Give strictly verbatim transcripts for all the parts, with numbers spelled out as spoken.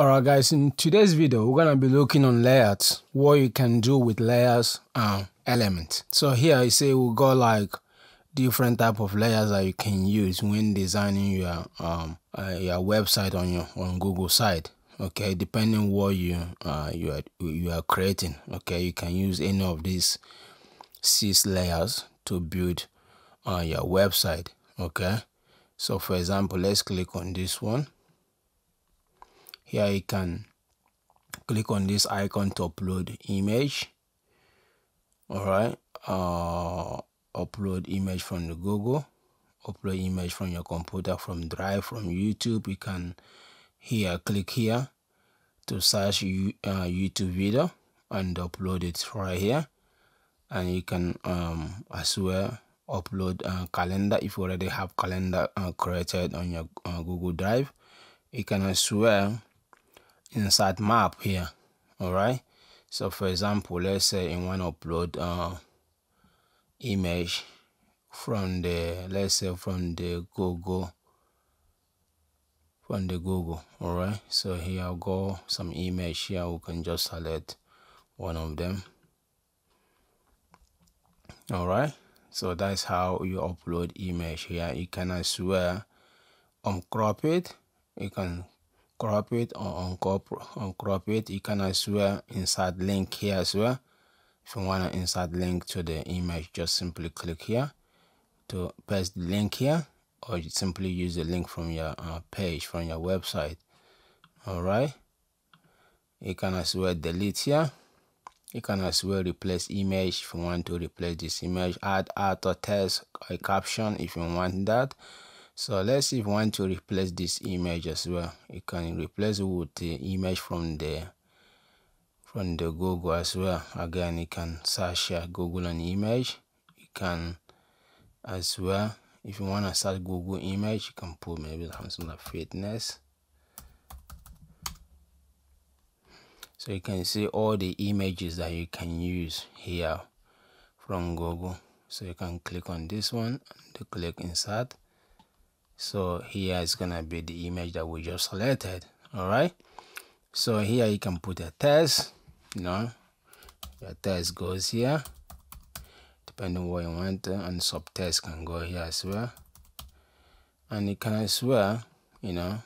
Alright guys, in today's video we're going to be looking on layouts, what you can do with layers and elements. So here I say we got like different type of layers that you can use when designing your um uh, your website on your on Google site. Okay, depending what you uh you are you are creating. Okay, you can use any of these six layers to build uh, your website. Okay, so for example, let's click on this one. Here you can click on this icon to upload image. All right, uh, upload image from the Google, upload image from your computer, from Drive, from YouTube. You can here click here to search you, uh, YouTube video and upload it right here. And you can um, as well upload uh, calendar if you already have calendar uh, created on your uh, Google Drive. You can as well insert map here. All right, so for example, let's say you want to upload uh image from the let's say from the Google from the Google. All right, so here I'll go some image here. We can just select one of them. All right, so that's how you upload image here. You can as well uncrop it. You can crop it or uncrop it. You can as well insert link here as well. If you want to insert link to the image, just simply click here to paste the link here, or you simply use the link from your uh, page, from your website. All right, you can as well delete here. You can as well replace image if you want to replace this image, add art or text, a caption if you want that. So let's see if you want to replace this image as well. You can replace it with the image from the from the Google as well. Again, you can search uh, Google an image. You can as well, if you want to search Google image, you can put maybe something like fitness. So you can see all the images that you can use here from Google. So you can click on this one and click insert. So here is gonna be the image that we just selected. All right, so here you can put a text. You know, your text goes here, depending on what you want, and subtext can go here as well. And you can as well, you know,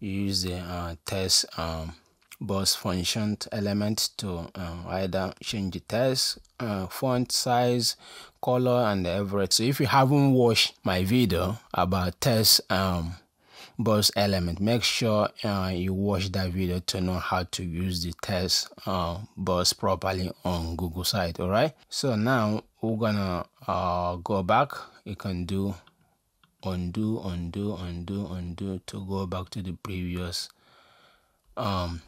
use the uh, text um, box function element to um, either change the text, uh, font size, color, and everything. So if you haven't watched my video about text um, box element, make sure uh, you watch that video to know how to use the text uh, box properly on Google site. All right, so now we're gonna uh, go back. You can do undo, undo, undo, undo to go back to the previous um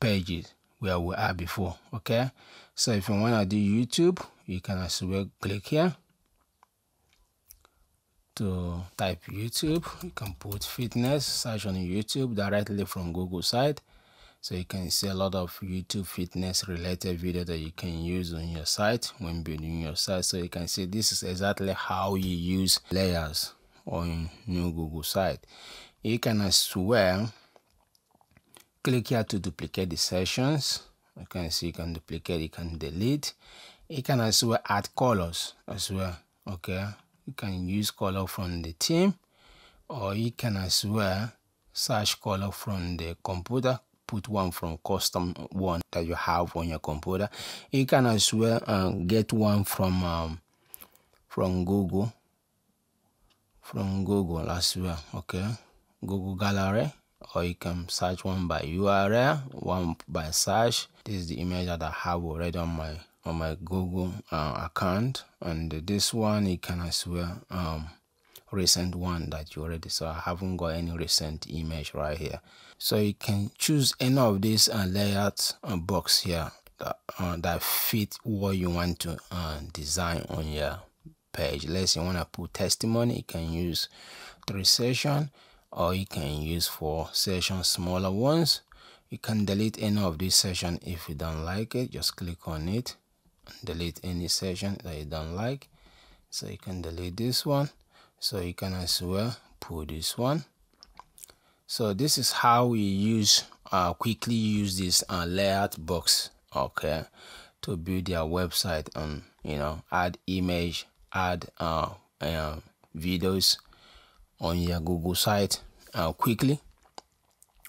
pages where we are before. Okay, so if you want to do YouTube, you can as well click here to type YouTube. You can put fitness, search on YouTube directly from Google site. So you can see a lot of YouTube fitness related video that you can use on your site when building your site. So you can see this is exactly how you use layers on new Google site. You can as well click here to duplicate the sessions. You can see you can duplicate, you can delete. You can as well add colors as well. Okay, you can use color from the theme, or you can as well search color from the computer. Put one from custom one that you have on your computer. You can as well uh, get one from um, from Google, from Google as well. Okay, Google Gallery. Or you can search one by U R L, one by search. This is the image that I have already on my on my Google uh, account, and this one you can as well um recent one that you already saw. I haven't got any recent image right here. So you can choose any of these uh, layout uh, box here that, uh, that fit what you want to uh, design on your page. Let's say you want to put testimony, you can use three session, or you can use for sessions, smaller ones. You can delete any of this session if you don't like it. Just click on it and delete any session that you don't like. So you can delete this one. So you can as well put this one. So this is how we use uh, quickly use this uh, layout box, okay, to build their website and, you know, add image, add uh, uh, videos on your Google site uh, quickly,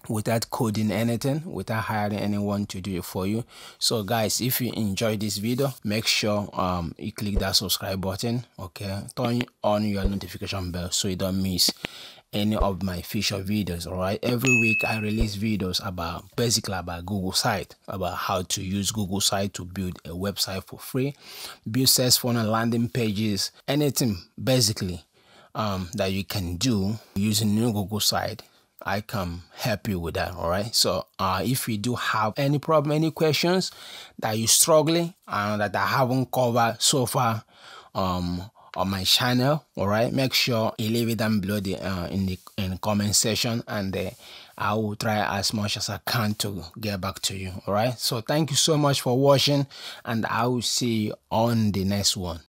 without coding anything, without hiring anyone to do it for you. So guys, if you enjoyed this video, make sure um you click that subscribe button, okay, turn on your notification bell so you don't miss any of my future videos. All right, every week I release videos about, basically about Google site, about how to use Google site to build a website for free, build search funnel, landing pages, anything basically um that you can do using new Google site, I can help you with that. All right, so uh if you do have any problem, any questions that you're struggling and that I haven't covered so far um on my channel, all right, make sure you leave it down below the uh, in the in the comment section, and uh, I will try as much as I can to get back to you. All right, so thank you so much for watching, and I will see you on the next one.